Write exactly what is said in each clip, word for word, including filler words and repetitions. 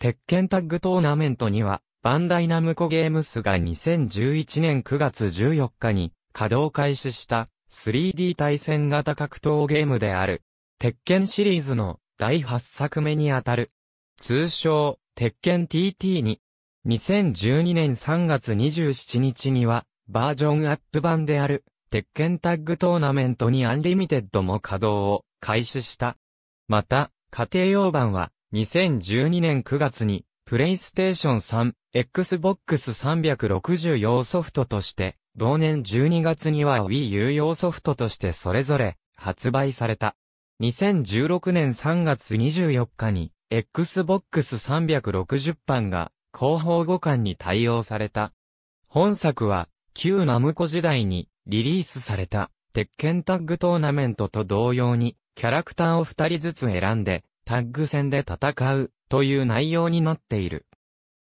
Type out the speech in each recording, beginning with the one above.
鉄拳タッグトーナメントには、バンダイナムコゲームスがにせんじゅういちねんくがつじゅうよっかに稼働開始した スリーディー 対戦型格闘ゲームである。鉄拳シリーズのだいはっさくめにあたる。通称、鉄拳 ティーティー に、にせんじゅうにねんさんがつにじゅうしちにちには、バージョンアップ版である、鉄拳タッグトーナメントにアンリミテッドも稼働を開始した。また、家庭用版は、にせんじゅうにねんくがつに、プレイステーションさん、エックスボックスさんびゃくろくじゅう 用ソフトとして、同年じゅうにがつには Wii U 用ソフトとしてそれぞれ発売された。にせんじゅうろくねんさんがつにじゅうよっかに エックスボックスさんびゃくろくじゅう 版が広報互換に対応された。本作は旧ナムコ時代にリリースされた鉄拳タッグトーナメントと同様にキャラクターをふたりずつ選んでタッグ戦で戦うという内容になっている。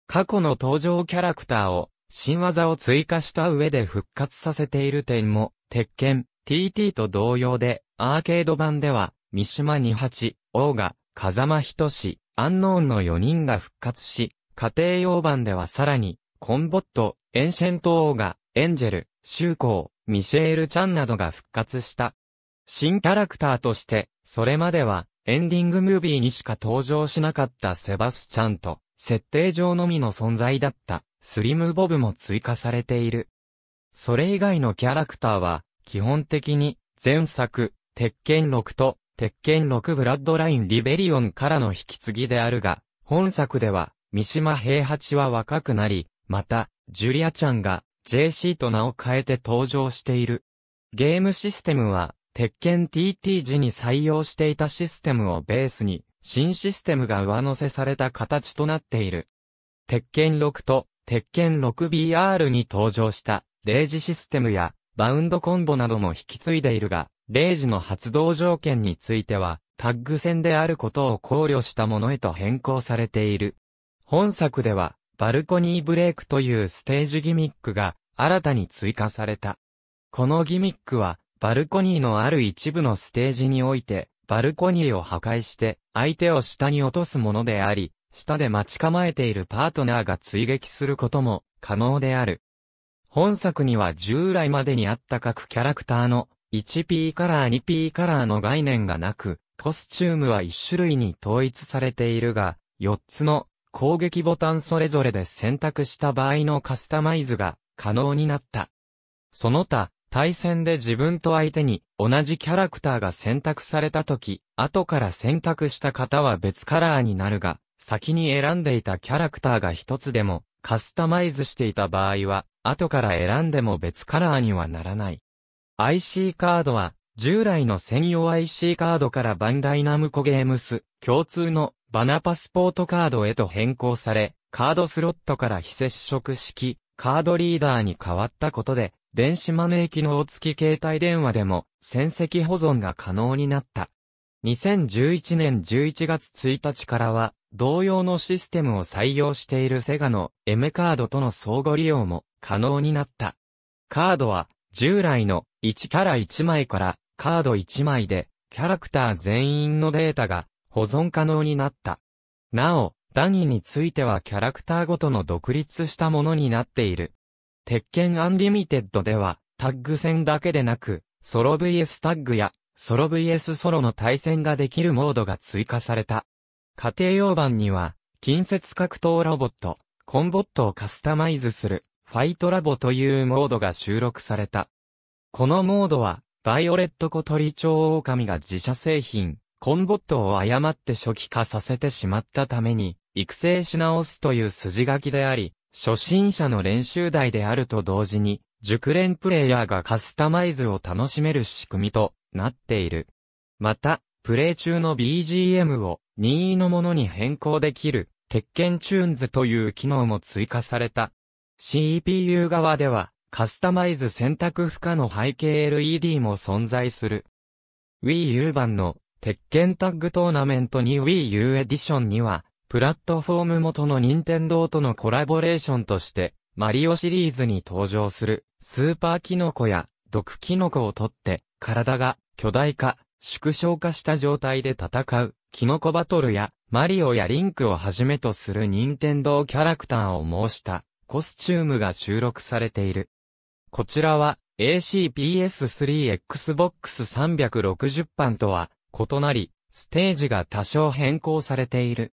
過去の登場キャラクターを新技を追加した上で復活させている点も鉄拳 ティーティー と同様でアーケード版では、三島二八、大賀、風間仁、アンノーンのよにんが復活し、家庭用版ではさらに、コンボット、エンシェント大賀、エンジェル、周光、ミシェールちゃんなどが復活した。新キャラクターとして、それまでは、エンディングムービーにしか登場しなかったセバスチャンと、設定上のみの存在だった、スリムボブも追加されている。それ以外のキャラクターは、基本的に、前作、鉄拳ろくと、鉄拳ろくブラッドラインリベリオンからの引き継ぎであるが、本作では、三島平八は若くなり、また、ジュリアちゃんが、ジェーシー と名を変えて登場している。ゲームシステムは、鉄拳 ティーティー 時に採用していたシステムをベースに、新システムが上乗せされた形となっている。鉄拳ろくと、鉄拳 ろくビーアール に登場した、レイジシステムや、バウンドコンボなども引き継いでいるが、レイジの発動条件については、タッグ戦であることを考慮したものへと変更されている。本作では、バルコニーブレイクというステージギミックが新たに追加された。このギミックは、バルコニーのある一部のステージにおいて、バルコニーを破壊して、相手を下に落とすものであり、下で待ち構えているパートナーが追撃することも可能である。本作には従来までにあった各キャラクターの、いちピー カラー にピー カラーの概念がなく、コスチュームはいっしゅるいに統一されているが、よっつの攻撃ボタンそれぞれで選択した場合のカスタマイズが可能になった。その他、対戦で自分と相手に同じキャラクターが選択された時、後から選択した方は別カラーになるが、先に選んでいたキャラクターがひとつでもカスタマイズしていた場合は、後から選んでも別カラーにはならない。アイシー カードは、従来の専用 アイシー カードからバンダイナムコゲームス、共通のバナパスポートカードへと変更され、カードスロットから非接触式、カードリーダーに変わったことで、電子マネー機能付き携帯電話でも、戦績保存が可能になった。にせんじゅういちねんじゅういちがつついたちからは、同様のシステムを採用しているセガのエメカードとの相互利用も可能になった。カードは、従来のいちキャラいちまいからカードいちまいでキャラクター全員のデータが保存可能になった。なお、段位についてはキャラクターごとの独立したものになっている。鉄拳アンリミテッドではタッグ戦だけでなくソロ ブイエス タッグやソロ ブイエス ソロの対戦ができるモードが追加された。家庭用版には近接格闘ロボット、コンボットをカスタマイズする。ファイトラボというモードが収録された。このモードは、バイオレット小鳥蝶狼が自社製品、コンボットを誤って初期化させてしまったために、育成し直すという筋書きであり、初心者の練習台であると同時に、熟練プレイヤーがカスタマイズを楽しめる仕組みとなっている。また、プレイ中の ビージーエム を任意のものに変更できる、鉄拳チューンズという機能も追加された。シーピーユー 側では、カスタマイズ選択不可の背景 エルイーディー も存在する。Wii U 版の、鉄拳タッグトーナメントに Wii U エディションには、プラットフォーム元の任天堂とのコラボレーションとして、マリオシリーズに登場する、スーパーキノコや、毒キノコを取って、体が、巨大化、縮小化した状態で戦う、キノコバトルや、マリオやリンクをはじめとする任天堂キャラクターを模したコスチュームが収録されている。こちらは エーシーピーエススリー エックスボックススリーシックスゼロ 版とは異なり、ステージが多少変更されている。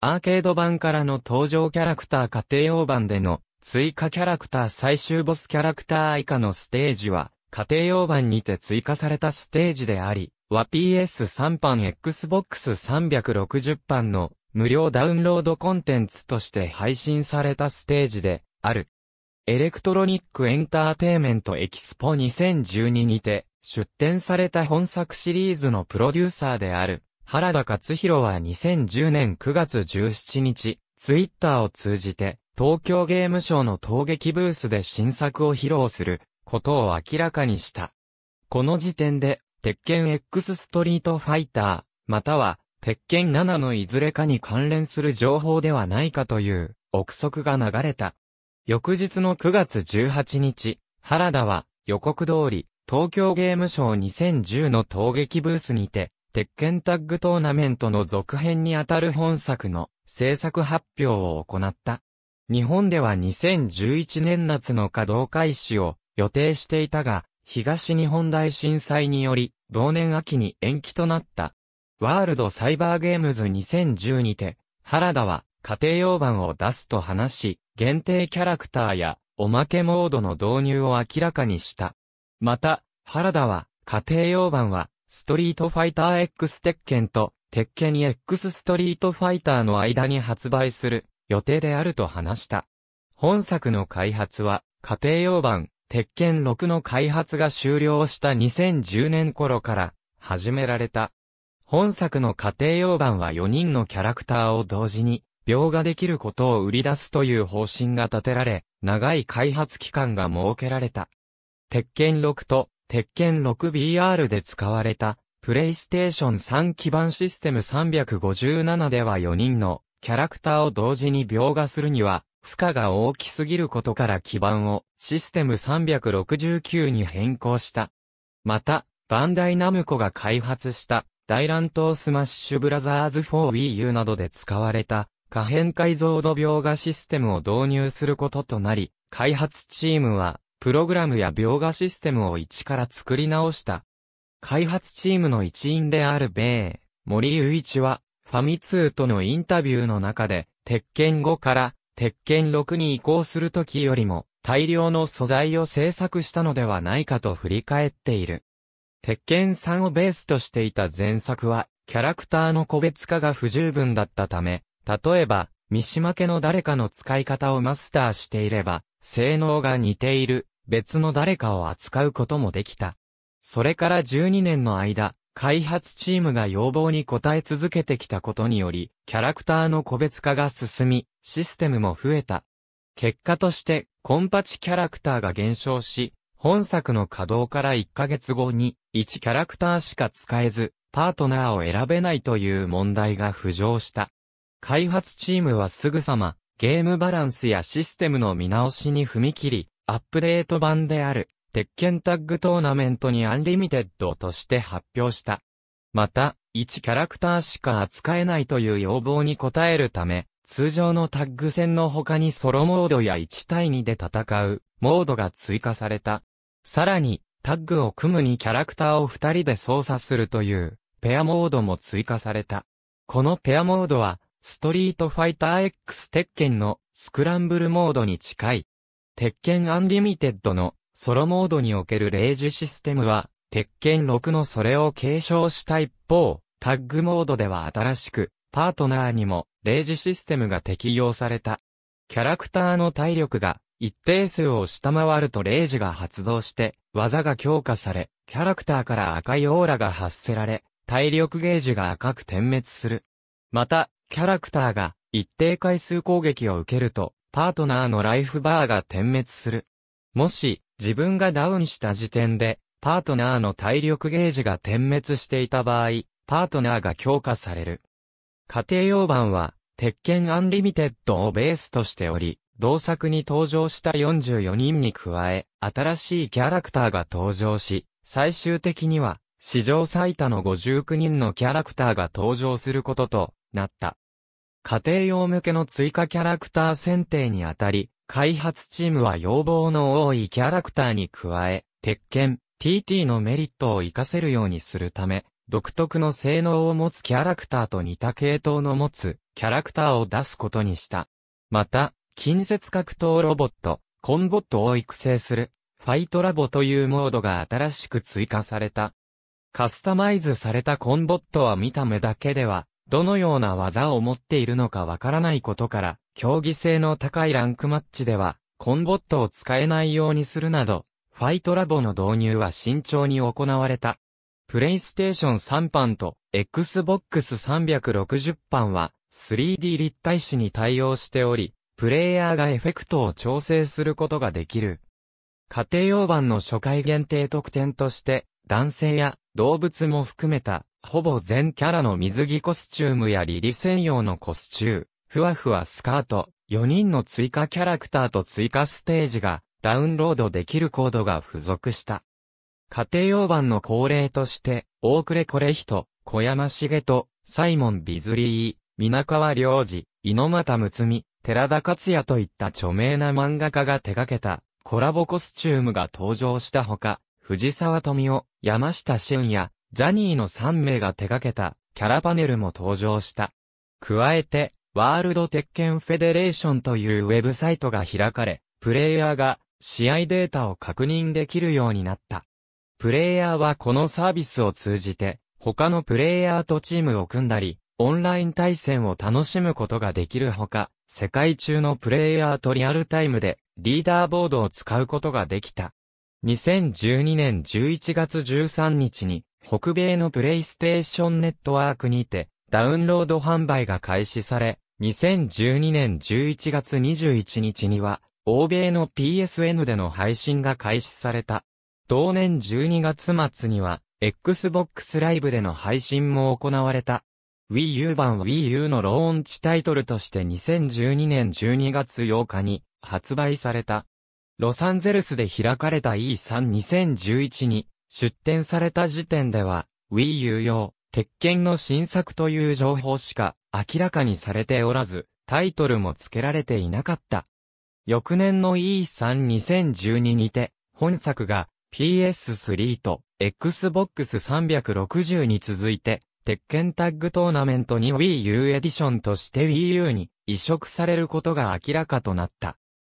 アーケード版からの登場キャラクター家庭用版での追加キャラクター最終ボスキャラクター以下のステージは家庭用版にて追加されたステージであり、は ピーエススリー 版 エックスボックススリーシックスゼロ 版の無料ダウンロードコンテンツとして配信されたステージである。エレクトロニックエンターテイメントエキスポにせんじゅうににて出展された本作シリーズのプロデューサーである原田克弘はにせんじゅうねんくがつじゅうしちにち、ツイッターを通じて東京ゲームショウの陶劇ブースで新作を披露することを明らかにした。この時点で、鉄拳 X ストリートファイター、または、鉄拳ななのいずれかに関連する情報ではないかという、憶測が流れた。翌日のくがつじゅうはちにち、原田は予告通り、東京ゲームショウにせんじゅうの陶劇ブースにて、鉄拳タッグトーナメントの続編にあたる本作の制作発表を行った。日本ではにせんじゅういちねんなつの稼働開始を予定していたが、東日本大震災により、同年秋に延期となった。ワールドサイバーゲームズにせんじゅうにて、原田は家庭用版を出すと話し、限定キャラクターやおまけモードの導入を明らかにした。また、原田は家庭用版は、ストリートファイター X 鉄拳と、鉄拳 X ストリートファイターの間に発売する予定であると話した。本作の開発は、家庭用版、鉄拳ろくの開発が終了したにせんじゅうねん頃から始められた。本作の家庭用版はよにんのキャラクターを同時に描画できることを売り出すという方針が立てられ、長い開発期間が設けられた。鉄拳ろくと鉄拳 ろくビーアール で使われたプレイステーションさん基盤システムさんびゃくごじゅうななではよにんのキャラクターを同時に描画するには、負荷が大きすぎることから基盤をシステムさんびゃくろくじゅうきゅうに変更した。また、バンダイナムコが開発した大乱闘スマッシュブラザーズ フォーウィー U などで使われた可変解像度描画システムを導入することとなり、開発チームはプログラムや描画システムを一から作り直した。開発チームの一員である米森雄一はファミ通とのインタビューの中で鉄拳ごから鉄拳ろくに移行するときよりも大量の素材を制作したのではないかと振り返っている。鉄拳さんをベースとしていた前作はキャラクターの個別化が不十分だったため、例えば三島家の誰かの使い方をマスターしていれば性能が似ている別の誰かを扱うこともできた。それからじゅうにねんの間、開発チームが要望に応え続けてきたことにより、キャラクターの個別化が進み、システムも増えた。結果として、コンパチキャラクターが減少し、本作の稼働からいっかげつごに、いちキャラクターしか使えず、パートナーを選べないという問題が浮上した。開発チームはすぐさま、ゲームバランスやシステムの見直しに踏み切り、アップデート版である。鉄拳タッグトーナメントにアンリミテッドとして発表した。また、いちキャラクターしか扱えないという要望に応えるため、通常のタッグ戦の他にソロモードやいちたいにで戦うモードが追加された。さらに、タッグを組むにキャラクターをふたりで操作するというペアモードも追加された。このペアモードは、ストリートファイター X 鉄拳のスクランブルモードに近い。鉄拳アンリミテッドのソロモードにおけるレイジシステムは、鉄拳ろくのそれを継承した一方、タッグモードでは新しく、パートナーにもレイジシステムが適用された。キャラクターの体力が一定数を下回るとレイジが発動して、技が強化され、キャラクターから赤いオーラが発せられ、体力ゲージが赤く点滅する。また、キャラクターが一定回数攻撃を受けると、パートナーのライフバーが点滅する。もし、自分がダウンした時点で、パートナーの体力ゲージが点滅していた場合、パートナーが強化される。家庭用版は、鉄拳アンリミテッドをベースとしており、同作に登場したよんじゅうよにんに加え、新しいキャラクターが登場し、最終的には、史上最多のごじゅうきゅうにんのキャラクターが登場することとなった。家庭用向けの追加キャラクター選定にあたり、開発チームは要望の多いキャラクターに加え、鉄拳、ティーティー のメリットを活かせるようにするため、独特の性能を持つキャラクターと似た系統の持つキャラクターを出すことにした。また、近接格闘ロボット、コンボットを育成する、ファイトラボというモードが新しく追加された。カスタマイズされたコンボットは見た目だけでは、どのような技を持っているのかわからないことから、競技性の高いランクマッチでは、コンボットを使えないようにするなど、ファイトラボの導入は慎重に行われた。プレイステーションさん版と エックスボックスさんびゃくろくじゅう 版は スリーディー 立体視に対応しており、プレイヤーがエフェクトを調整することができる。家庭用版の初回限定特典として、男性や動物も含めた、ほぼ全キャラの水着コスチュームやリリ専用のコスチューム、ふわふわスカート、よにんの追加キャラクターと追加ステージがダウンロードできるコードが付属した。家庭用版の恒例として、大暮惟人、小山茂人、サイモン・ビズリー、皆川亮次、猪俣睦、寺田克也といった著名な漫画家が手掛けたコラボコスチュームが登場したほか、藤沢富美男、山下俊也、ジャニーのさん名が手掛けたキャラパネルも登場した。加えて、ワールド鉄拳フェデレーションというウェブサイトが開かれ、プレイヤーが試合データを確認できるようになった。プレイヤーはこのサービスを通じて、他のプレイヤーとチームを組んだり、オンライン対戦を楽しむことができるほか、世界中のプレイヤーとリアルタイムでリーダーボードを使うことができた。にせんじゅうにねんじゅういちがつじゅうさんにちに、北米のプレイステーションネットワークにてダウンロード販売が開始され、にせんじゅうにねんじゅういちがつにじゅういちにちには欧米の ピーエスエヌ での配信が開始された。同年じゅうにがつまつには Xbox ライブでの配信も行われた。Wii U 版は Wii U のローンチタイトルとしてにせんじゅうにねんじゅうにがつようかに発売された。ロサンゼルスで開かれた イースリーにせんじゅういち に出展された時点では、Wii U 用、鉄拳の新作という情報しか明らかにされておらず、タイトルも付けられていなかった。翌年の イースリーにせんじゅうに にて、本作が ピーエススリー と エックスボックスさんびゃくろくじゅう に続いて、鉄拳タッグトーナメントに Wii U エディションとして Wii U に移植されることが明らかとなった。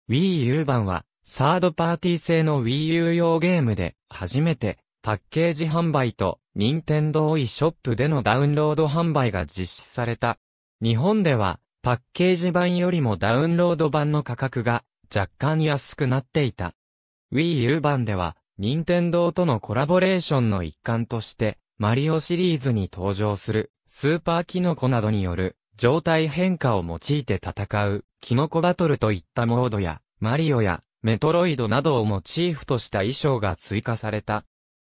Wii U 版は、サードパーティー製の Wii U 用ゲームで、初めて、パッケージ販売と、任天堂 e ショップでのダウンロード販売が実施された。日本では、パッケージ版よりもダウンロード版の価格が、若干安くなっていた。Wii U 版では、任天堂とのコラボレーションの一環として、マリオシリーズに登場する、スーパーキノコなどによる、状態変化を用いて戦う、キノコバトルといったモードや、マリオや、メトロイドなどをモチーフとした衣装が追加された。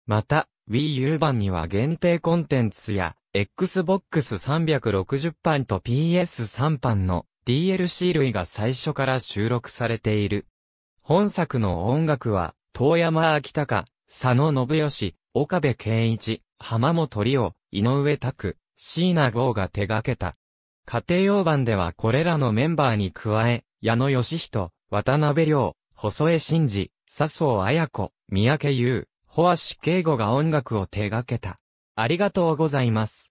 また、Wii U 版には限定コンテンツや、エックスボックスさんびゃくろくじゅう 版と ピーエススリー 版の ディーエルシー 類が最初から収録されている。本作の音楽は、遠山明孝、佐野信義、岡部健一、浜本理央、井上拓、椎名剛が手掛けた。家庭用版ではこれらのメンバーに加え、矢野義人、渡辺良、細江慎二、笹生綾子、三宅優、保芦圭吾が音楽を手掛けた。ありがとうございます。